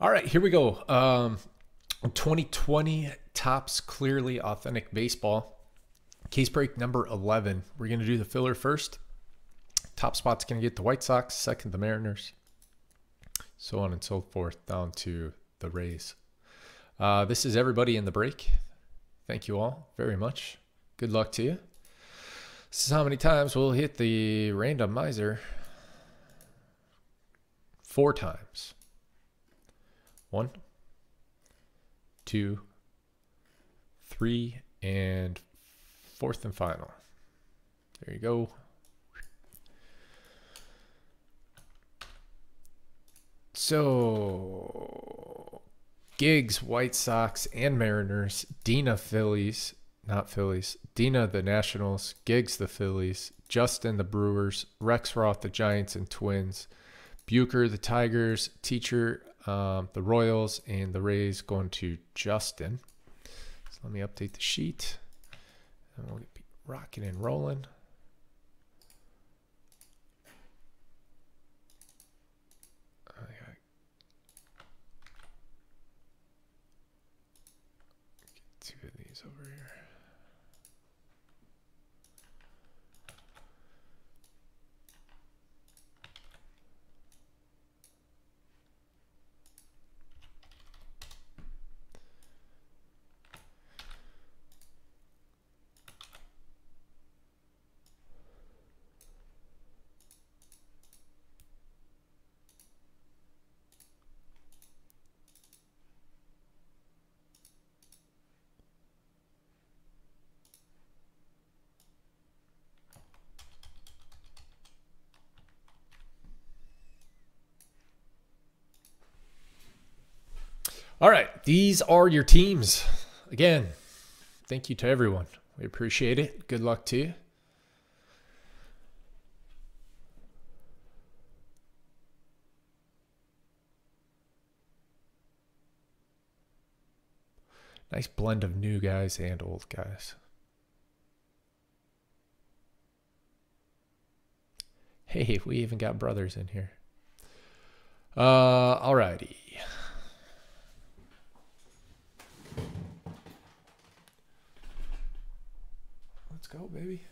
All right, here we go. 2020 Topps Clearly Authentic Baseball. Case break number 11. We're going to do the filler first. Top spot's going to get the White Sox, second the Mariners, so on and so forth, down to the Rays. This is everybody in the break. Thank you all very much. Good luck to you. This is how many times we'll hit the randomizer. 4 times. 1, 2, 3, and fourth and final. There you go. So Giggs, White Sox, and Mariners. Dina, Phillies. Not Phillies. Dina, the Nationals. Giggs, the Phillies. Justin, the Brewers. Rex Roth, the Giants and Twins. Buecher, the Tigers. Teacher, the Royals, and the Rays going to Justin. So let me update the sheet. And we'll be rocking and rolling. Okay. Get 2 of these over here. All right, these are your teams. Again, thank you to everyone. We appreciate it. Good luck to you. Nice blend of new guys and old guys. Hey, we even got brothers in here. All righty. Let's go, baby.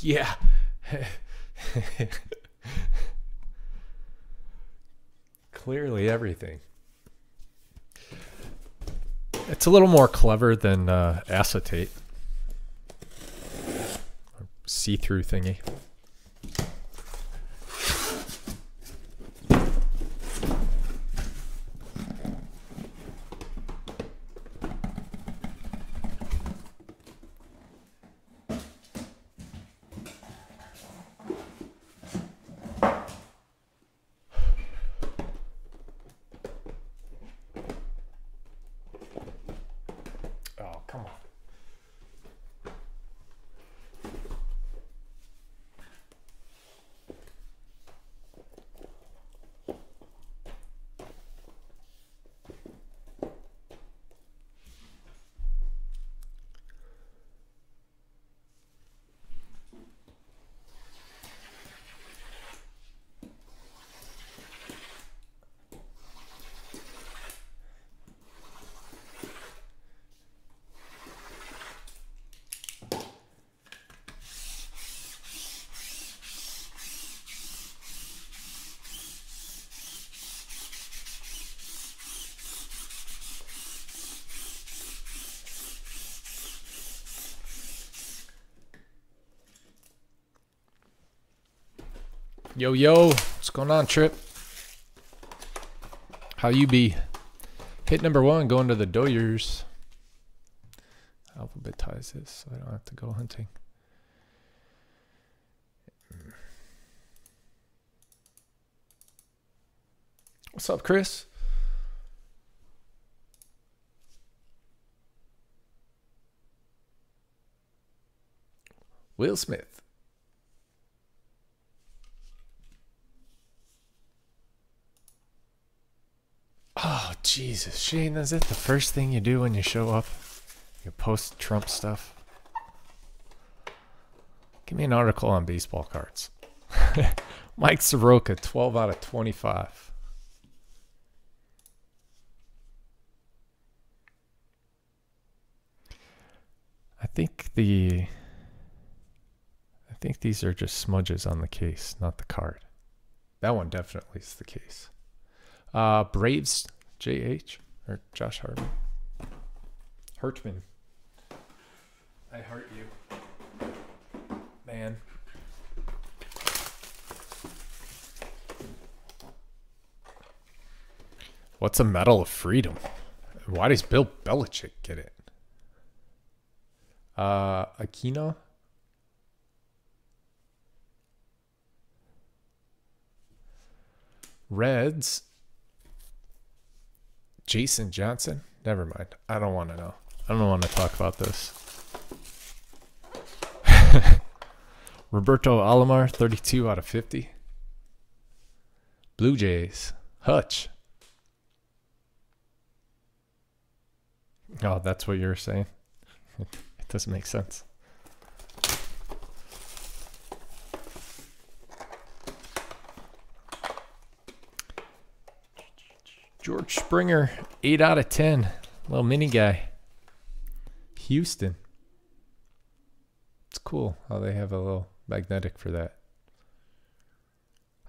Yeah. Clearly everything. It's a little more clever than acetate. See-through thingy. Yo, yo, what's going on, Trip? How you be? Hit number 1, going to the Doyers. Alphabetize this so I don't have to go hunting. What's up, Chris? Will Smith. Oh, Jesus, Shane, is that the first thing you do when you show up? You post Trump stuff? Give me an article on baseball cards. Mike Soroka, 12 out of 25. I think these are just smudges on the case, not the card. That one definitely is the case. Braves, JH, or Josh Hartman. Hartman. I hurt you. Man. What's a Medal of Freedom? Why does Bill Belichick get it? Aquino? Reds. Jason Johnson? Never mind. I don't want to know. I don't want to talk about this. Roberto Alomar, 32 out of 50. Blue Jays. Hutch. Oh, that's what you're saying? It doesn't make sense. George Springer, 8 out of 10. Little mini guy. Houston. It's cool how they have a little magnetic for that.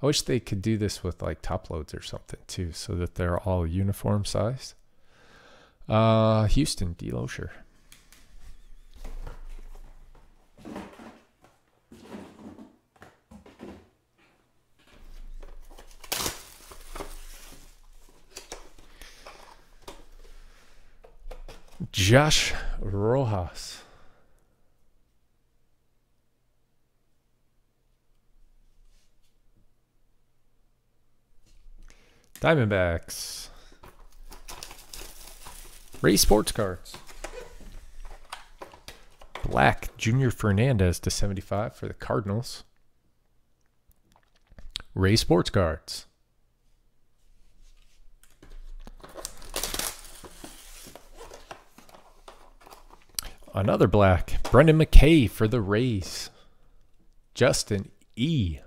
I wish they could do this with like top loads or something too, so that they're all uniform sized. Houston, D. Loescher. Josh Rojas. Diamondbacks. Ray Sports Cards. Black, Junior Fernandez /75 for the Cardinals. Ray Sports Cards. Another black, Brendan McKay for the Rays. Justin E.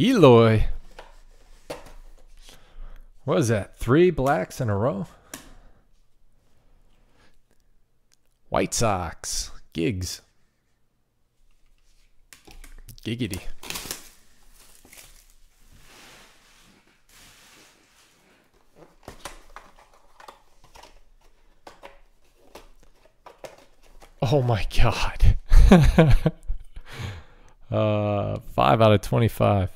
Eloy. What is that? 3 blacks in a row? White Sox, Gigs. Giggity. Oh my God. 5 out of 25.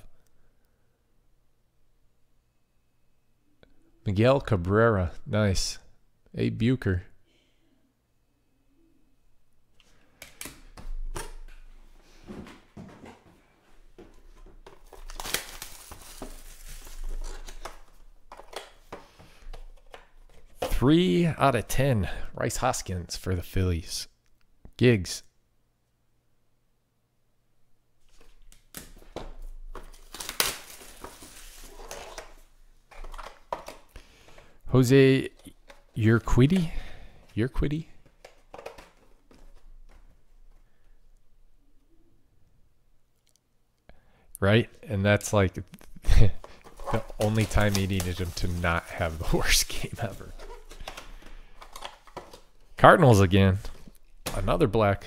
Miguel Cabrera, nice. A. Bucher. Three out of 10. Rice Hoskins for the Phillies. Gigs. Jose Urquidy. Urquidy. Right? And that's like the only time he needed him to not have the worst game ever. Cardinals again. Another black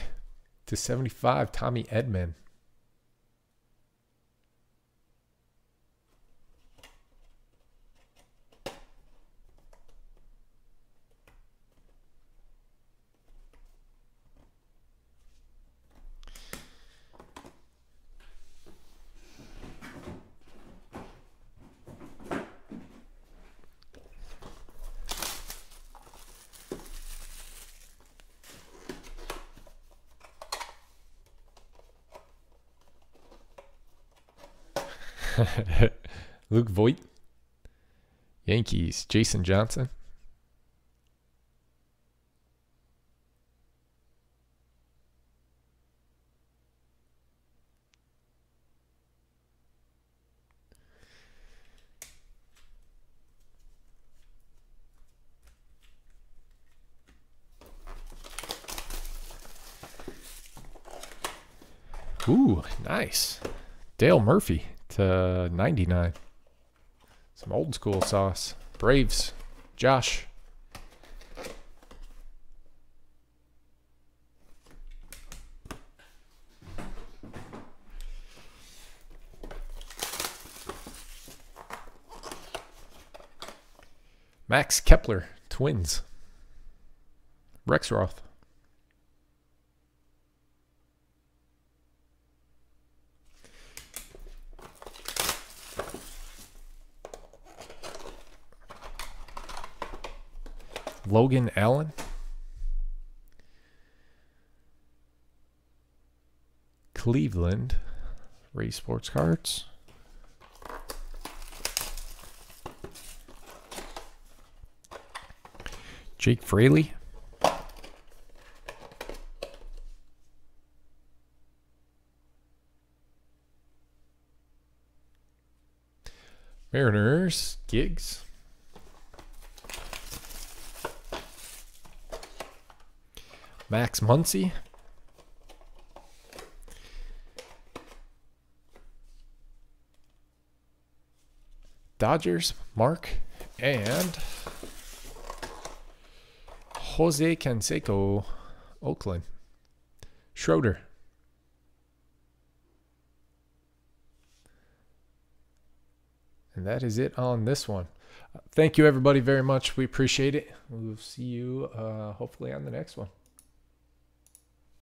/75, Tommy Edman. Luke Voigt. Yankees, Jason Johnson. Ooh, nice. Dale Murphy /99. Some old school sauce. Braves, Josh. Max Kepler, Twins. Rex Roth. Logan Allen. Cleveland. Ray Sports Cards. Jake Fraley. Mariners. Giggs. Max Muncy. Dodgers, Mark, and Jose Canseco, Oakland. Schroeder. And that is it on this one. Thank you, everybody, very much. We appreciate it. We'll see you hopefully on the next one.